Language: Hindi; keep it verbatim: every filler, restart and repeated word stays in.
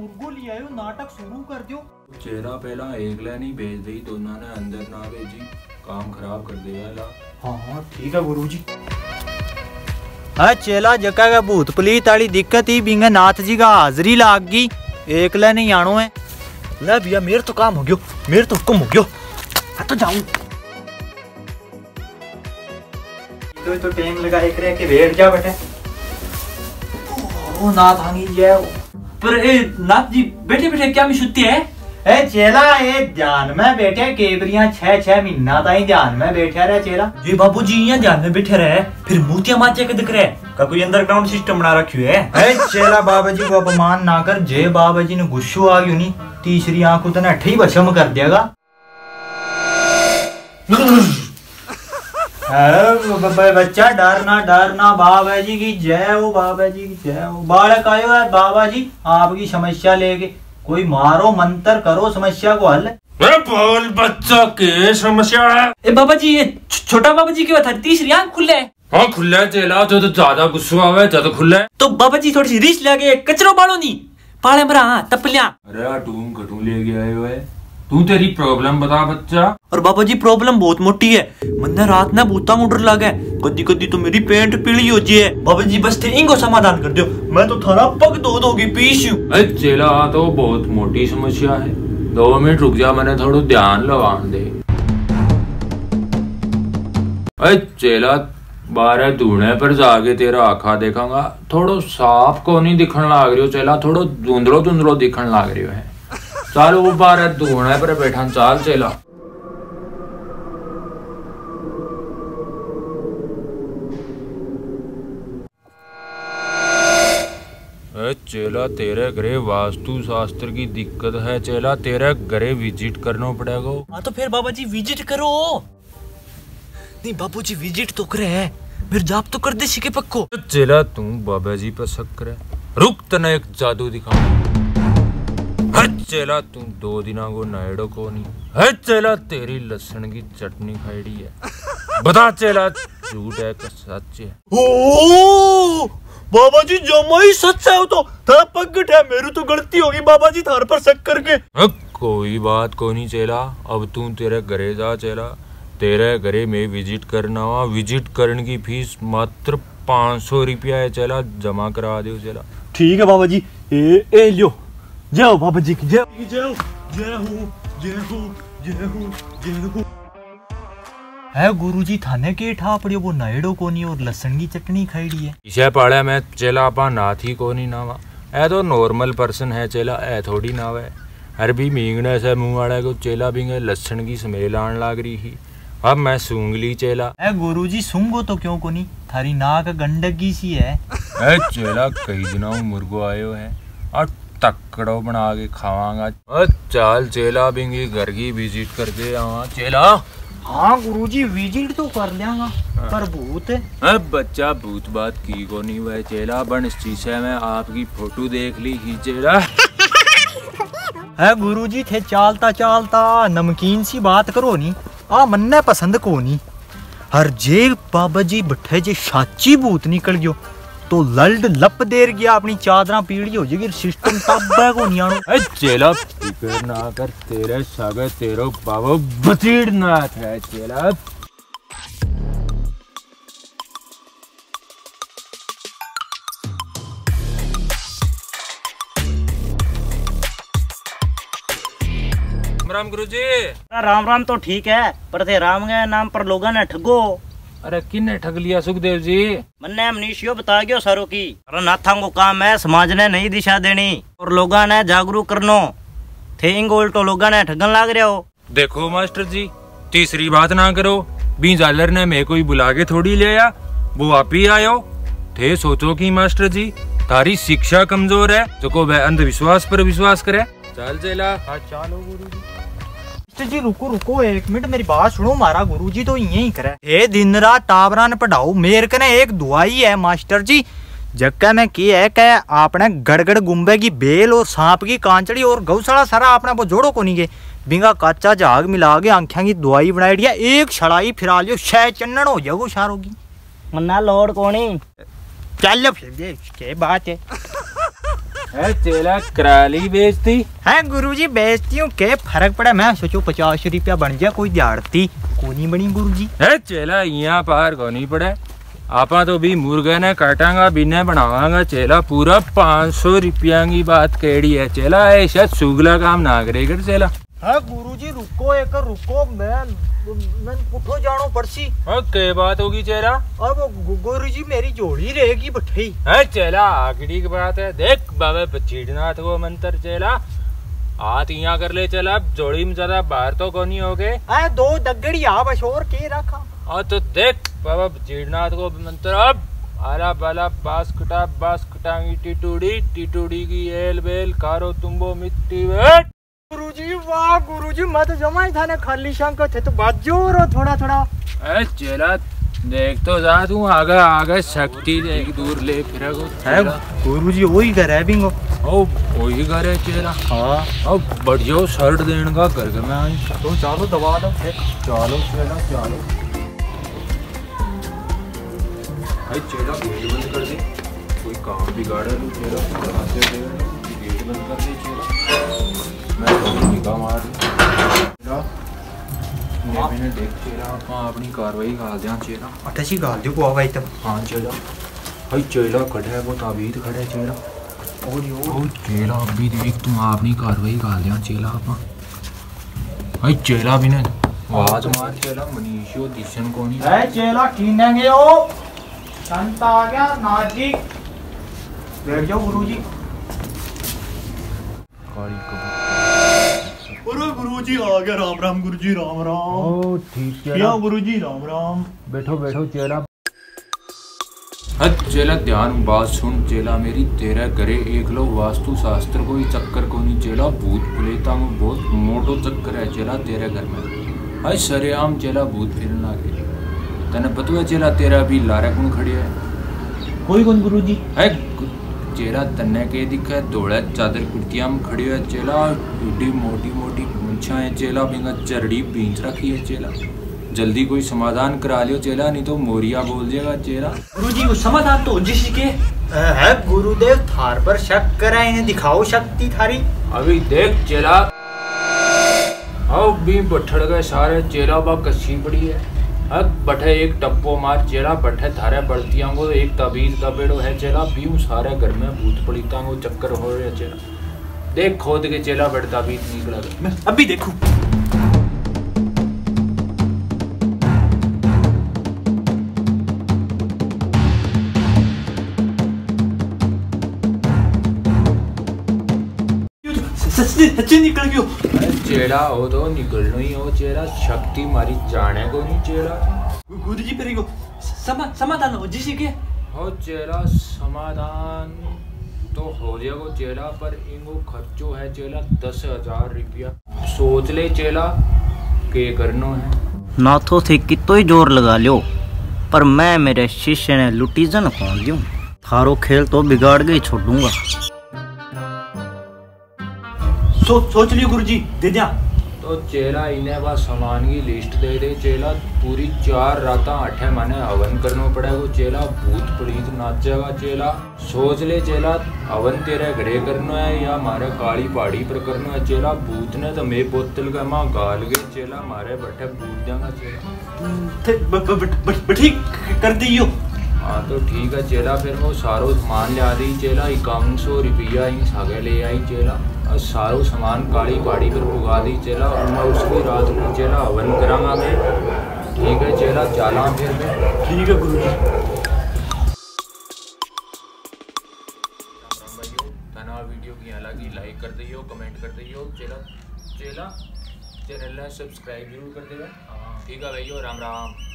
मुर्गो ले आयो, नाटक शुरू कर दियो। चेहरा पहला एकला नहीं भेज दी, दोनों ने अंदर ना भेजी, काम खराब कर देगा ला। हाँ हाँ ठीक है गुरुजी। हाँ चेला जका का भूत प्लीत आली दिक्कत ही बिंगा नाथ जी का हाजरी लाग गई, एकला नहीं आनो है। ले भैया मेरे तो काम हो गयो, मेरे तो हुक्म हो गयो, मैं तो जाऊं। तो तो टाइम लगा एक रे के बैठ जा बेटे। ओ नाथ हांगी जे पर ए नाथ जी बैठे बैठे क्या में सुती है? ए चेला ए ध्यान में बैठे केवरिया छह छह महीना ताई ध्यान में बैठा रहे चेला। जी बाबू जी यहां ध्यान में बैठे रहे फिर मूतिया माचे के दिख रहे का कोई अंडरग्राउंड सिस्टम बना रखियो है। ए चेला बाबा जी को अपमान ना कर, जे बाबा जी ने गुस्सा आ गयो नी तीसरी आंख को तने अठी भस्म कर देगा। अरे बच्चा डरना डरना, बाबा जी की जय हो, बाबा जी की जय हो। बालक आयो है बाबा जी आपकी समस्या लेके, कोई मारो मंत्र करो समस्या को हल। बोल बच्चा के समस्या है। ए बाबा जी ये छोटा बाबा जी की बात है, तीसरी आँख खुले है। हाँ खुला है चेला, जो तो ज्यादा गुस्सा आवे ज्यादा खुला है तो बाबा जी थोड़ी सी रीस लगे, कचरो बालो नी पाले मरा तपलिया। अरे टूम घटू ले गया है तू, तेरी प्रॉब्लम बता बच्चा। और बाबा जी प्रॉब्लम बहुत मोटी है, मैंने रात ना भूता मुडर लगा, कदी कदी तो मेरी पेंट पीली हो जी है। बाबा जी बस थे इनको समाधान कर दो, मैं तो थारा पग दो दोगी पीस। चेला तो बहुत मोटी समस्या है, दो मिनट रुक जा, मैंने थोड़ा ध्यान लगान दे। अरे चेला बारह धूने पर जाके तेरा आखा देखांगा, थोड़ो साफ को नहीं दिखन लाग रही हो चेला, थोड़ो धुंधलो धुंधलो दिखन लाग रही है। चल वो बारह धूने पर बैठा चाल चेला। चेला तेरे घरे वास्तु शास्त्र की दिक्कत है चेला, तेरे घरे विजिट करना पड़ेगा। हाँ तो फिर बाबा जी विजिट करो। नहीं बाबू जी विजिट तो करे है, मेरे जाप तो कर दे शिके पक्को। चेला तू बाबा जी पर शक करे, रुक तना एक जादू दिखाऊं। चेला तू दो दिना को नायडो को नहीं है चेला, तेरी लहसुन की चटनी खाईडी है। बता चेला झूठ है कि सच है? ओ बाबा जी जमाई सच है, तो था पगट है, मेरी तो गलती होगी बाबा जी थार पर शक करके। कोई बात को नहीं चेला, अब तू तेरे घरे जा चेला, तेरे घरे में विजिट करना हुआ, विजिट करने की फीस मात्र पाँच सौ रुपया है चला, जमा करा दे चला। ठीक है बाबा जी। ए, ए लियो जय हो बाबा जी की जय जय जय हो जय हो जय हो जय हो। है गुरुजी थाने के ठा पड़ियो वो नायडो कोनी और लहसुन की चटनी खाई दी है। इसे पढ़े मैं चला अपा नाथी कोनी नावा, ऐ तो नॉर्मल पर्सन है चला, ऐ थोड़ी नाव है। हर भी मींगने से मुँह वाला को चेला बिंगे लहसुन की स्मेल आने लाग रही ही, अब मैं सूंघ ली चेला। ए गुरुजी सूंघो तो क्यों कोनी, थारी नाक गंडकी सी है। ए चेला कई दिनों मुर्गो आयो है और तकड़ो बना के खावांगा। चाल चेला बिंगी घर की विजिट कर दे आवा चेला। हाँ गुरुजी विजिट तो कर लियांगा पर भूत है। अब बच्चा भूत बात की को नहीं वह चेला, बन शीशे में आपकी फोटो देख ली ही चेला। है गुरुजी थे चालता चालता नमकीन सी बात करो नी, आ मन्ने पसंद को नहीं। हर जे बाबा जी बठे जे साची भूत निकल गयो तो लल्ड लप देर गया, अपनी चादरा पीड़ी हो जाएगी सिस्टम तब्बे को नहीं आनो। ए चेला फिकर ना कर, तेरे सागे तेरो बाबा भचीङनाथ है चेला। राम गुरु जी। राम राम तो ठीक है पर थे राम के नाम पर लोगों ने ठगो। अरे किन्ने ठग लिया सुखदेव जी? मन्ने अमनीशियो बता गयो सरो की। अरे नाथा को काम है समाज ने नई दिशा देनी और लोगों ने जागरूक करनो, थे इंग उल्टो लोगों ने ठगन लाग रहे हो। देखो मास्टर जी तीसरी बात ना करो, बीजालर ने मेरे को बुला के थोड़ी ले आया, वो आप ही आयो थे। सोचो की मास्टर जी थारी शिक्षा कमजोर है, जो को वह अंधविश्वास पर विश्वास करे। चल चेला। हाँ चलो गुरु जी। जी रुको रुको एक मिनट मेरी बात सुनो, मारा गुरुजी तो यही करे ए दिन रात टाबरा ने पढ़ाओ। मेरे कने एक दुआई है मास्टर जी, जक्का में की है कि आपने गड़गड़ गुम्बे की बेल और सांप की कांचड़ी और गौशाला सारा आपने वो जोड़ो को नहीं गए, बिंगा काचा झाग मिला के आंखियां की दुआई बनाई दिया, एक छड़ाई फिरा लियो शह चन्न हो जाओ सारो की मन्ना लोड कोनी। चल फिर के बात है। है चेला कराली बेचती है गुरुजी, बेचती हूँ के फर्क पड़ा। मैं सोचो पचास रुपया बन जाए कोई दिहाड़ती कोनी बनी गुरुजी। है चेला यहाँ पार कोनी पड़े, आपा तो भी मुर्गे ने काटांगा बिना बनावांगा चेला पूरा पाँच सौ रुपया की बात केड़ी है चेला। है शायद सुगला काम ना करेगा चेला। हाँ गुरुजी रुको एक रुको, मैं मैं उठो जानो पड़सी। हाँ क्या बात होगी चेला? अब गुरुजी मेरी जोड़ी रहेगी बठी। है चेला आखिरी की बात है, देख बाबा भचीङनाथ को मंत्र चेला हाथ यहाँ कर ले चेला, जोड़ी में ज्यादा बाहर तो को नहीं हो गए। हाँ दो दगड़ी आ बस और के रखा। हाँ तो देख बाबा भचीङनाथ को मंत्र, अब आला बाला बास कटा बास कटांगी टिटूड़ी टिटूड़ी की एल बेल कारो तुम्बो मिट्टी वेट। गुरुजी वाह गुरुजी, मैं तो जमा ही था ना खाली शंक थे तो बाजू रो थोड़ा थोड़ा। अरे चेला देख तो जा तू आगे आगे शक्ति एक दूर ले फिर गुरुजी वही घर है बिंगो। ओ वही घर है चेला। हाँ अब बढ़िया शर्ट देने का घर के मैं तो चलो दबा दो चलो चेला चलो। अरे चेला गेट बंद कर दे, कोई काम बिगाड़ा लू चेला गेट बंद कर दे चेला। मैं तो मार मैंने देख चेला अपनी कार्रवाई गाल दिया चेला। अठासी गाल दो को भाई तब। हाँ चेला भाई चेला खड़ा है वो ताबीद खड़ा है चेला। और यो चेला अभी देख तू अपनी कार्रवाई गाल दिया चेला। आप भाई चेला भी ने आवाज मार चेला मनीषो दिशन को नहीं है चेला कीनेंगे। ओ संत आ गया नाजी बैठ जाओ गुरुजी। काली कब गुरुजी आ गया। राम राम गुरुजी राम राम। ओ ठीक है क्या गुरुजी राम राम। बैठो बैठो चेला। हद चेला ध्यान बात सुन चेला मेरी, तेरा करे एक लो वास्तु शास्त्र कोई चक्कर को नहीं चेला, भूत प्रेता में बहुत मोटो चक्कर है चेला तेरे घर में। हाय सरेआम चेला भूत फिरना के तने पता है चेला, तेरा भी लारा कौन खड़े है कोई कौन गुरुजी है चेला तन्ने के दिखे धोड़ा चादर कुर्तियां में खड़ी है चेला, डी मोटी मोटी पूंछा है चेला बिना चरड़ी बींच रखी है चेला, जल्दी कोई समाधान करा लियो चेला नहीं तो मोरिया बोल देगा चेला। गुरुजी वो समाधान तो जिसके है गुरुदेव थार पर शक करा, इन्हें दिखाओ शक्ति थारी। अभी देख चेला अब भी बठड़ गए सारे चेला बा कसी पड़ी है। अब बठे एक टप्पो मार चेला बठे थारे बढ़तियां को एक तबीज का पेड़ो है चेला, बीऊ सारे घर में भूत पड़ीता को चक्कर हो रहे चेला, देख खोद के चेला बड़ तबीज निकला घर में। अभी देखू सच्चे निकल गयो चेला, हो तो निकलनो ही हो चेला, शक्ति मारी जाने को नहीं चेला। गुरुजी पर गो समा समाधान हो जिसी के हो चेला, समाधान तो हो जाएगा चेला पर इनको खर्चो है चेला दस हजार रुपया, सोच ले चेला के करनो है। नाथों से कितो ही जोर लगा लियो पर मैं मेरे शिष्य ने लुटीजन खोल दियो, थारो खेल तो बिगाड़ के छोड़ूंगा। सो, सोच लियो गुरुजी दे दिया तो चेला इन्हें बस सामान की लिस्ट दे दे चेला, पूरी चार रात आठे महीने हवन करना पड़ेगा चेला, भूत प्रीत नाचेगा चेला, सोच ले चेला हवन तेरे घरे करना है या मारे काली पहाड़ी पर करना है चेला, भूत ने तो मे बोतल का माँ गाल गए चेला मारे बैठे भूत जाएगा चेला ठीक कर दियो। हाँ तो ठीक है चेला, फिर वो सारो सामान ले आ दी चेला, इक्यावन सौ रुपया इन सागे ले आई चेला और सारो सामान काली पहाड़ी पर पुगा दी चेला, और मैं उसकी रात को चेला हवन करांगा मैं। ठीक है चेला चला फिर मैं। ठीक है गुरुजी तना वीडियो की हालांकि लाइक कर दियो कमेंट कर दियो चेला चेला चैनल सब्सक्राइब जरूर कर देगा। ठीक है भैया राम राम।